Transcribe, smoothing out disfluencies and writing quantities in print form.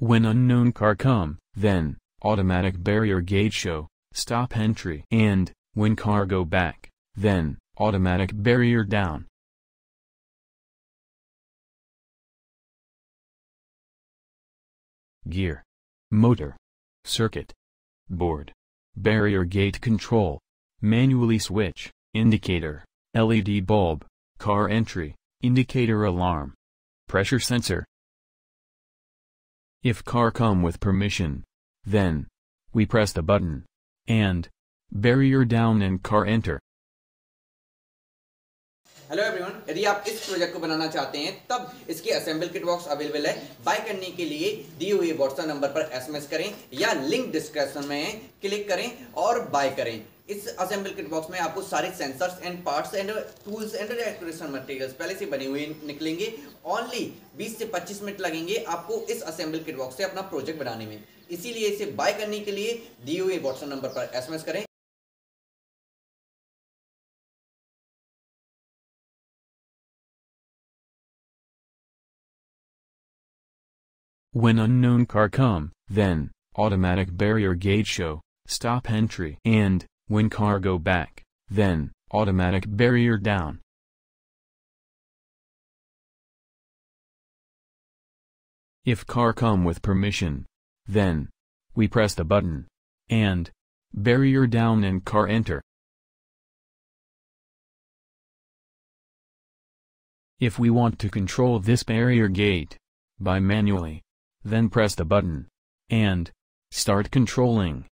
When unknown car come, then, automatic barrier gate show, stop entry. And, when car go back, then, automatic barrier down. Gear. Motor. Circuit. Board. Barrier gate control. Manually switch. Indicator. LED bulb. Car entry. Indicator alarm. Pressure sensor. If car come with permission, then, we press the button, and, barrier down and car enter. Hello everyone, यदि आप इस project को बनाना चाहते हैं तब इसकी assemble kit box available है। Buy करने के लिए दिए हुए व्हाट्सएप नंबर पर एसएमएस करें या लिंक डिस्क्रिप्शन में है, क्लिक करें और बाय करें। इस असेंबल किट बॉक्स में आपको सारे sensors and parts and tools and decoration materials पहले से बने हुए निकलेंगे। ओनली 20 से 25 मिनट लगेंगे आपको इस असेंबल किट बॉक्स से अपना प्रोजेक्ट बनाने में, इसीलिए इसे बाय करने के लिए दिए हुए व्हाट्सएप नंबर पर एसएमएस करें। When unknown car come, then, automatic barrier gate show, stop entry. And, when car go back, then, automatic barrier down. If car come with permission, then, we press the button, and, barrier down and car enter. If we want to control this barrier gate, by manually, then press the button, and, start controlling.